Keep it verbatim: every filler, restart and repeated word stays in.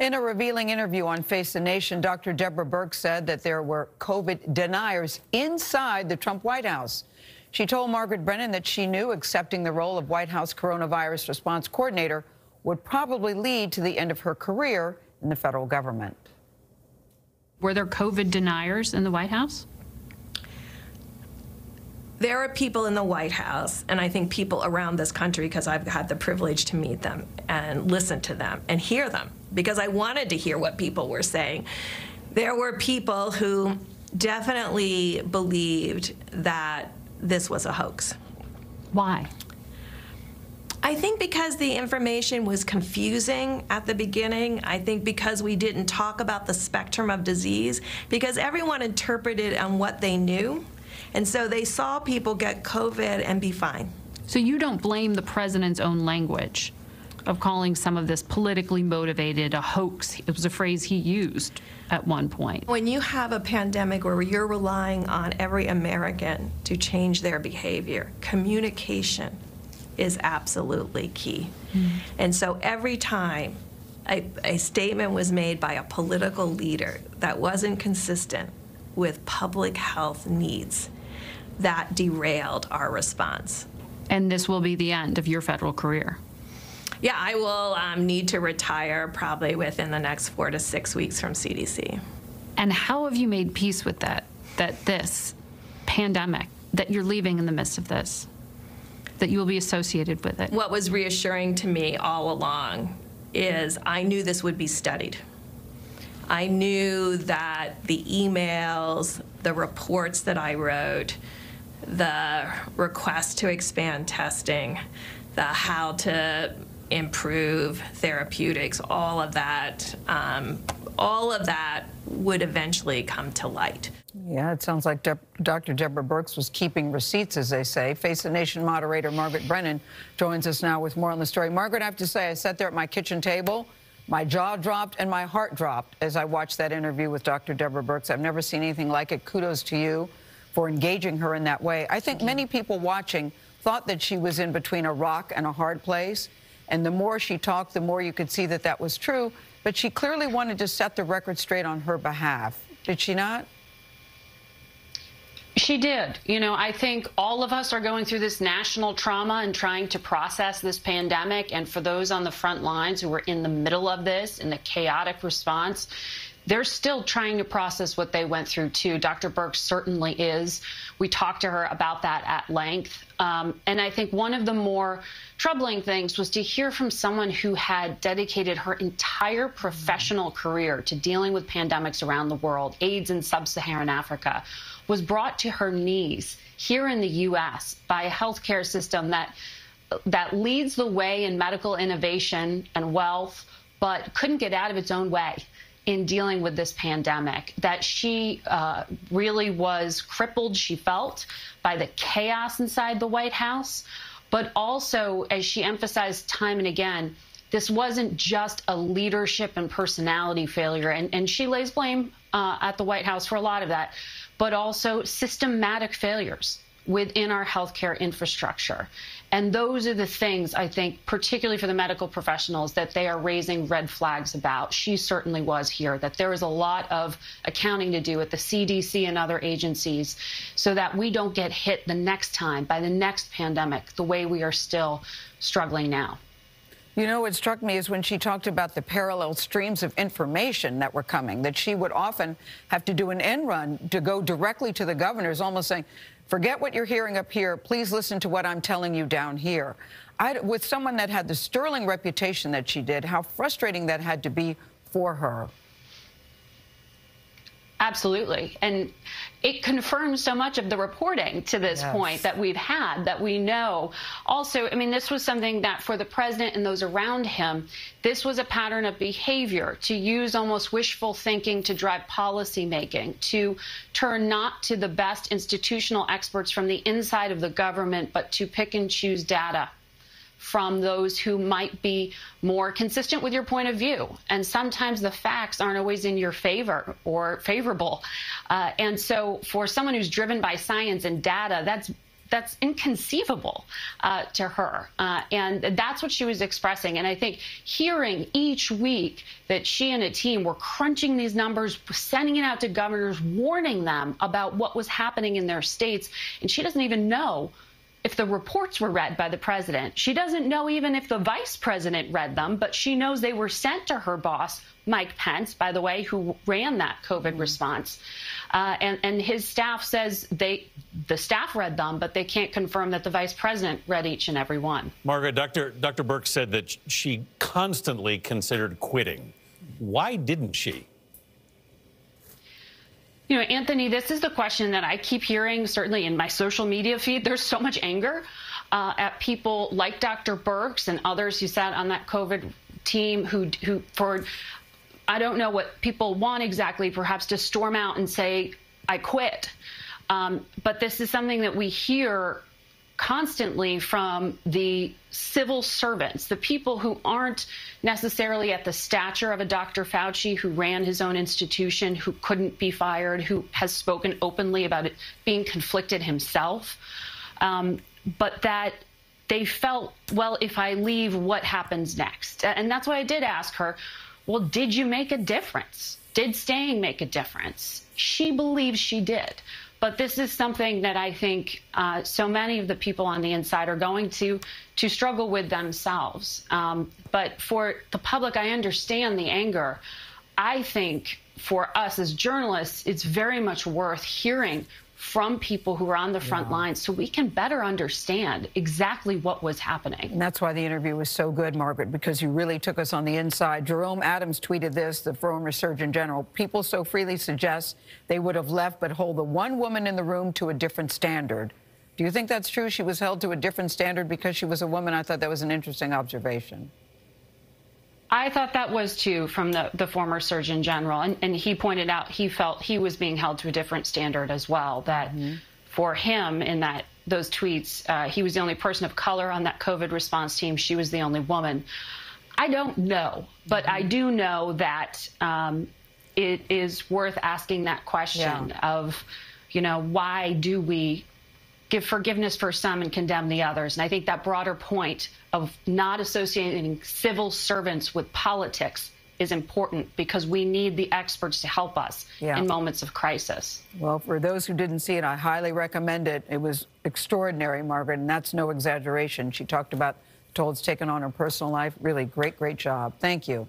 In a revealing interview on Face the Nation, Doctor Deborah Birx said that there were COVID deniers inside the Trump White House. She told Margaret Brennan that she knew accepting the role of White House Coronavirus Response Coordinator would probably lead to the end of her career in the federal government. Were there COVID deniers in the White House? There are people in the White House, and I think people around this country, because I've had the privilege to meet them and listen to them and hear them, because I wanted to hear what people were saying. There were people who definitely believed that this was a hoax. Why? I think because the information was confusing at the beginning. I think because we didn't talk about the spectrum of disease, because everyone interpreted on what they knew. And so they saw people get COVID and be fine. So you don't blame the president's own language of calling some of this politically motivated a hoax. It was a phrase he used at one point. When you have a pandemic where you're relying on every American to change their behavior, communication is absolutely key. Mm-hmm. And so every time a, a statement was made by a political leader that wasn't consistent with public health needs, that derailed our response. And this will be the end of your federal career? Yeah, I will um, need to retire probably within the next four to six weeks from C D C. And how have you made peace with that, that this pandemic, that you're leaving in the midst of this, that you will be associated with it? What was reassuring to me all along is I knew this would be studied. I knew that the emails, the reports that I wrote, the request to expand testing, the how to improve therapeutics, all of that, um, all of that would eventually come to light. Yeah, it sounds like De- Doctor Deborah Birx was keeping receipts, as they say. Face the Nation moderator Margaret Brennan joins us now with more on the story. Margaret, I have to say, I sat there at my kitchen table. My jaw dropped and my heart dropped as I watched that interview with Doctor Deborah Birx. I've never seen anything like it. Kudos to you for engaging her in that way. I think many people watching thought that she was in between a rock and a hard place. And the more she talked, the more you could see that that was true. But she clearly wanted to set the record straight on her behalf. Did she not? She did. You know, I think all of us are going through this national trauma and trying to process this pandemic. And for those on the front lines who were in the middle of this, in the chaotic response, they're still trying to process what they went through, too. Doctor Birx certainly is. We talked to her about that at length. Um, and I think one of the more troubling things was to hear from someone who had dedicated her entire professional career to dealing with pandemics around the world, AIDS in sub-Saharan Africa, was brought to her knees here in the U S by a healthcare system that, that leads the way in medical innovation and wealth, but couldn't get out of its own way in dealing with this pandemic, that she uh, really was crippled, she felt, by the chaos inside the White House. But also, as she emphasized time and again, this wasn't just a leadership and personality failure. And, and she lays blame uh, at the White House for a lot of that, but also systematic failures within our healthcare infrastructure. And those are the things, I think, particularly for the medical professionals, that they are raising red flags about. She certainly was here, that there is a lot of accounting to do at the C D C and other agencies so that we don't get hit the next time by the next pandemic the way we are still struggling now. You know, what struck me is when she talked about the parallel streams of information that were coming, that she would often have to do an end run to go directly to the governors, almost saying, forget what you're hearing up here. Please listen to what I'm telling you down here. I, with someone that had the sterling reputation that she did, how frustrating that had to be for her. Absolutely. And it confirms so much of the reporting to this yes. point that we've had, that we know. Also, I mean, this was something that for the president and those around him, this was a pattern of behavior, to use almost wishful thinking to drive policymaking, to turn not to the best institutional experts from the inside of the government, but to pick and choose data from those who might be more consistent with your point of view. And sometimes the facts aren't always in your favor or favorable. Uh, and so for someone who's driven by science and data, that's that's inconceivable uh, to her. Uh, and that's what she was expressing. And I think hearing each week that she and a team were crunching these numbers, sending it out to governors, warning them about what was happening in their states, and she doesn't even know if the reports were read by the president. She doesn't know even if the vice president read them, but she knows they were sent to her boss, Mike Pence, by the way, who ran that COVID response. Uh, and, and his staff says they, the staff read them, but they can't confirm that the vice president read each and every one. Margaret, Doctor Doctor Birx said that she constantly considered quitting. Why didn't she? You know, Anthony, this is the question that I keep hearing, certainly in my social media feed. There's so much anger uh, at people like Doctor Birx and others who sat on that COVID team who, who for, I don't know what people want exactly, perhaps to storm out and say, I quit. Um, but this is something that we hear constantly from the civil servants, the people who aren't necessarily at the stature of a Doctor Fauci, who ran his own institution, who couldn't be fired, who has spoken openly about it being conflicted himself, um, but that they felt, well, if I leave, what happens next? And that's why I did ask her, well, did you make a difference? Did staying make a difference? She believes she did. But this is something that I think uh, so many of the people on the inside are going to to struggle with themselves. Um, but for the public, I understand the anger. I think for us as journalists, it's very much worth hearing from people who are on the front yeah. lines so we can better understand exactly what was happening. And that's why the interview was so good, Margaret, because you really took us on the inside. Jerome Adams tweeted this, the former Surgeon General. People so freely suggest they would have left but hold the one woman in the room to a different standard. Do you think that's true? She was held to a different standard because she was a woman? I thought that was an interesting observation. I thought that was, too, from the, the former Surgeon General. And, and he pointed out he felt he was being held to a different standard as well, that mm-hmm. for him in that those tweets, uh, he was the only person of color on that COVID response team. She was the only woman. I don't know, but mm-hmm. I do know that um, it is worth asking that question yeah. of, you know, why do we give forgiveness for some and condemn the others? And I think that broader point of not associating civil servants with politics is important because we need the experts to help us yeah. in moments of crisis. Well, for those who didn't see it, I highly recommend it. It was extraordinary, Margaret, and that's no exaggeration. She talked about the toll it's taken on her personal life. Really great, great job. Thank you.